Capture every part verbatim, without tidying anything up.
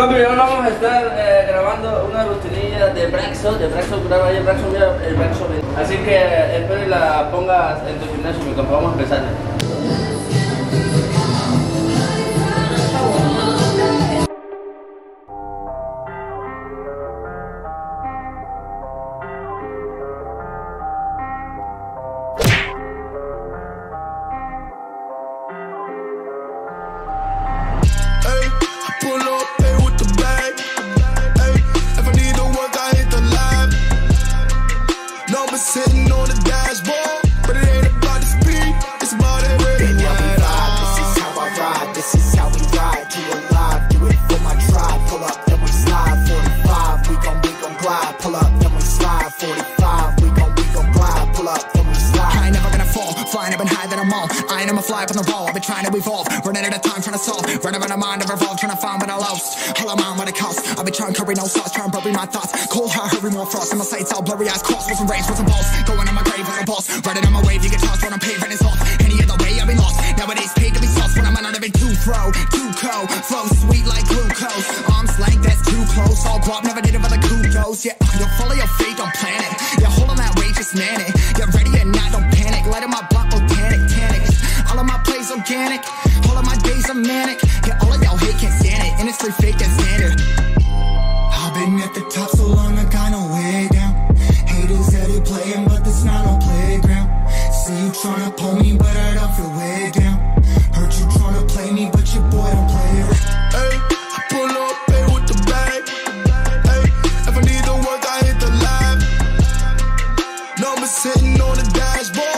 Chicos, primero vamos a estar eh, grabando una rutinilla de Braxo, de Braxo, graba ahí, Braxo, mira el Braxo. Así que eh, espero y la pongas en tu gimnasio, mi compa, vamos a empezar. Sitting on the dashboard, but it ain't about the speed, it's about that way. Baby, how we ride, this is how I ride, this is how we ride, you alive, do it for my tribe. Pull up, then we slide, forty-five, we gon' we gon' glide. Pull up, then we slide, forty-five, we gon' we gon' glide. Pull up, then we slide. I ain't never gonna fall, flying up and high that I'm on. I ain't I'ma fly up on the wall, I've been trying to evolve. Running out of time, trying to solve, running around my mind, I revolve, trying to find what I lost. Hold on, mind what it costs, I've been trying to curry no sauce, trying to bury my thoughts. Cold heart, hurry more frost, and my sights all blurry, eyes crossed, wasn't raised, wasn't balls. Going on my grave as a boss, riding on my wave, you get tossed when I'm paid, rent is off. Any other way, I've been lost, nowadays paid to be sauce. When I'm out of it, too throw, too cold, flow sweet like glucose. Arms length, that's too close, all guap, never did it for the kudos. Yeah, you're full of your fate, don't plan it, you're holding that weight, just man it. You're ready or not, don't panic, light up my block, organic, tannic. All of my plays organic, all of my days are manic. Yeah, all of y'all hate, can't stand it, industry fake, that's standard. I've been at the top so long, I got no way down. Haters that they playing, but this not no playground. See you tryna pull me, but I don't feel way down. Heard you tryna play me, but your boy don't play around. Hey, I pull up, hey, with the bag. Hey, if I need the work, I hit the live. Number sitting on the dashboard.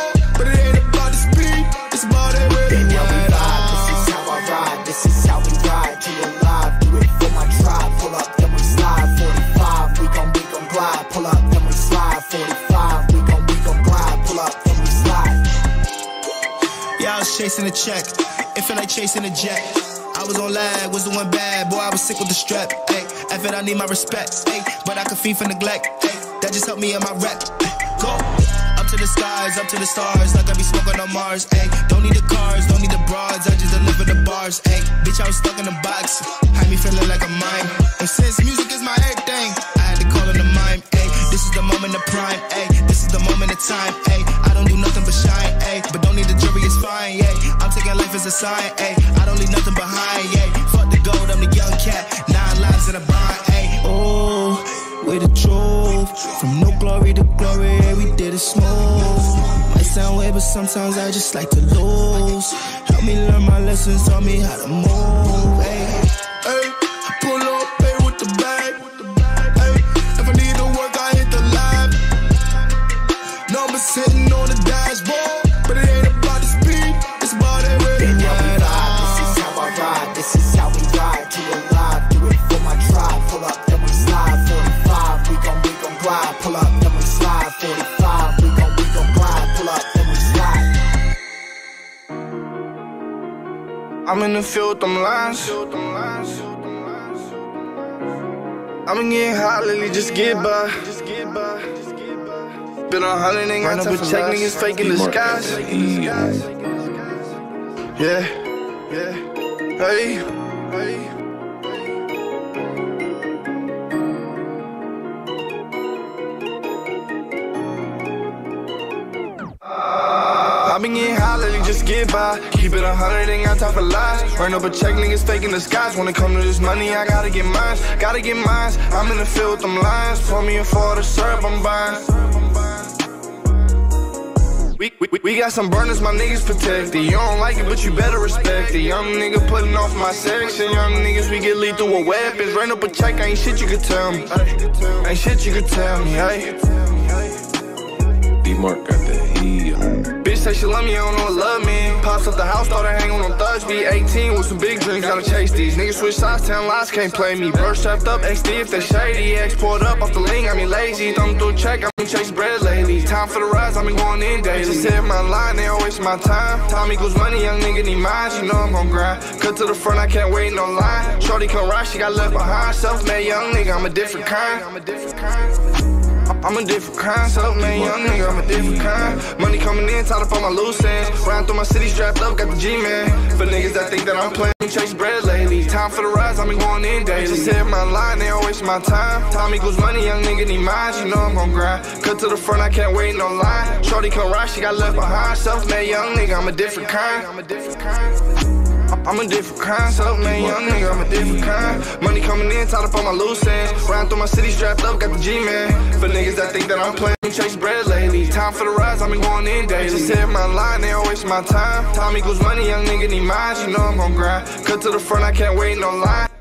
Chasing a check, it feel like chasing a jet. I was on lag, was doing bad, boy, I was sick with the strep. Ay, F it, I need my respect, ay, but I could feed for neglect. Ay, that just helped me in my rep. Ay, go up to the skies, up to the stars, like I be smoking on Mars. Ay, don't need the cars, don't need the broads, I just deliver the bars. Ay, bitch, I was stuck in a box, had me feeling like a mime. And since music is my everything, I had to call in the mime. Ay, this is the moment of prime. Ay, this is the moment of time. Ay, I don't do nothing but shine. Ay, but don't need the jury. Yeah, I'm taking life as a sign, ayy. I don't leave nothing behind, yeah. Fuck the gold, I'm the young cat. Nine lives in a bind, ayy. Oh, we the truth. From no glory to glory, yeah, we did it smooth. Might sound weird, but sometimes I just like to lose. Help me learn my lessons, taught me how to move, ayy. Ayy, I pull up, ayy, with the bag. Ayy, if I need to work, I hit the live. Number sitting on the dashboard. I'm in the field with them lines. I've been getting hot lately, just get by. Been on hundred, ain't got time for check, niggas faking the skies. Yeah, yeah, hey, hey. I've been getting high lately, just get by. Keep it a hundred, ain't got time for lies. Run up a check, niggas faking the skies. When it come to this money, I gotta get mines, gotta get mines. I'm in the field with them lines. Pour me a for the syrup, I'm buying. We, we, we got some burners, my niggas protected. You don't like it, but you better respect it. Young nigga putting off my section. Young niggas, we get lethal with weapons. Run up a check, ain't shit you could tell me. Ain't shit you could tell me, hey. D-Mark got that E on. Say she love me, I don't know what love mean. Pops up the house, thought I hang on on Thursday. eighteen with some big dreams, gotta chase these. Niggas switch sides, ten lies, can't play me. Bird strapped up, X D if they shady. X poured up off the lane, got me lazy. Thumb through a check, I've been chasing bread lately. Time for the rise, I've been going in daily. Just said my line, they don't waste my time. Time equals money, young nigga need mines, you know I'm gon' grind. Cut to the front, I can't wait no line. Shorty come right, she got left behind. Self-made young nigga, I'm a different kind. I'm a different kind. I'm a different kind, so man, young nigga, I'm a different kind. Money coming in, tied up on my loose ends. Riding through my city, strapped up, got the G-man. For niggas that think that I'm playing, chase bread lately. Time for the rise, I been going in daily. Just said my line, they don't waste my time. Time equals money, young nigga need mine. You know I'm gon' grind. Cut to the front, I can't wait no line. Shorty come ride, she got left behind. Self made young nigga, I'm a different kind. I'm a different kind. I'm a different kind, so man, young nigga, I'm a different kind. Money coming in, tied up on my loose ends. Riding through my city, strapped up, got the G-man. For niggas that think that I'm playing, chase bread lately. Time for the rise, I've been going in daily. Just said my line, they don't waste my time. Time equals money, young nigga need mine. You know I'm gon' grind. Cut to the front, I can't wait no line.